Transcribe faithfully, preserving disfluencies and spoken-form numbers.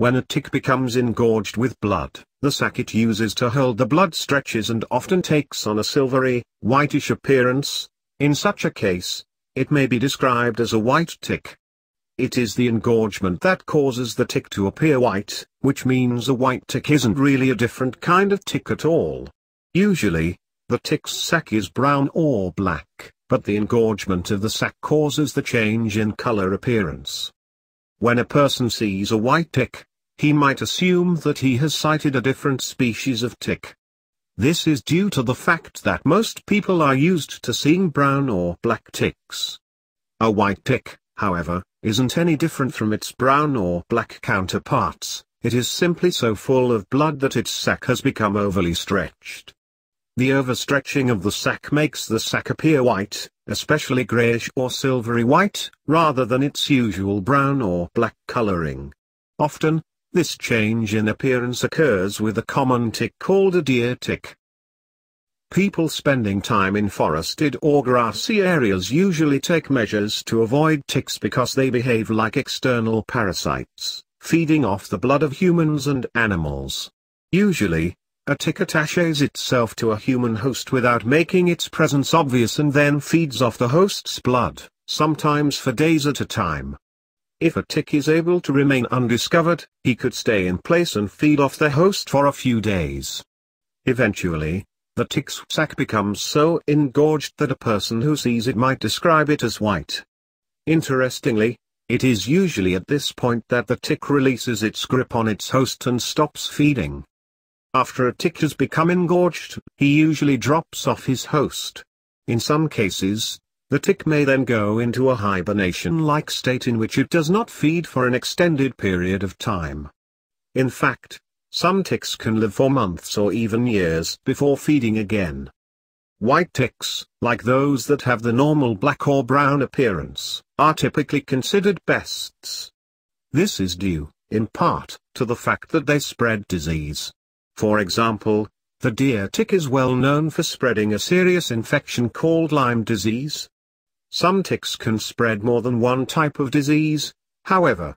When a tick becomes engorged with blood, the sac it uses to hold the blood stretches and often takes on a silvery, whitish appearance. In such a case, it may be described as a white tick. It is the engorgement that causes the tick to appear white, which means a white tick isn't really a different kind of tick at all. Usually, the tick's sac is brown or black, but the engorgement of the sac causes the change in color appearance. When a person sees a white tick, he might assume that he has sighted a different species of tick. This is due to the fact that most people are used to seeing brown or black ticks. A white tick, however, isn't any different from its brown or black counterparts. It is simply so full of blood that its sac has become overly stretched. The overstretching of the sac makes the sac appear white, especially grayish or silvery white, rather than its usual brown or black coloring. Often, this change in appearance occurs with a common tick called a deer tick. People spending time in forested or grassy areas usually take measures to avoid ticks because they behave like external parasites, feeding off the blood of humans and animals. Usually, a tick attaches itself to a human host without making its presence obvious and then feeds off the host's blood, sometimes for days at a time. If a tick is able to remain undiscovered, he could stay in place and feed off the host for a few days. Eventually, the tick's sac becomes so engorged that a person who sees it might describe it as white. Interestingly, it is usually at this point that the tick releases its grip on its host and stops feeding. After a tick has become engorged, he usually drops off his host. In some cases, the tick may then go into a hibernation-like state in which it does not feed for an extended period of time. In fact, some ticks can live for months or even years before feeding again. White ticks, like those that have the normal black or brown appearance, are typically considered pests. This is due, in part, to the fact that they spread disease. For example, the deer tick is well known for spreading a serious infection called Lyme disease. Some ticks can spread more than one type of disease, however,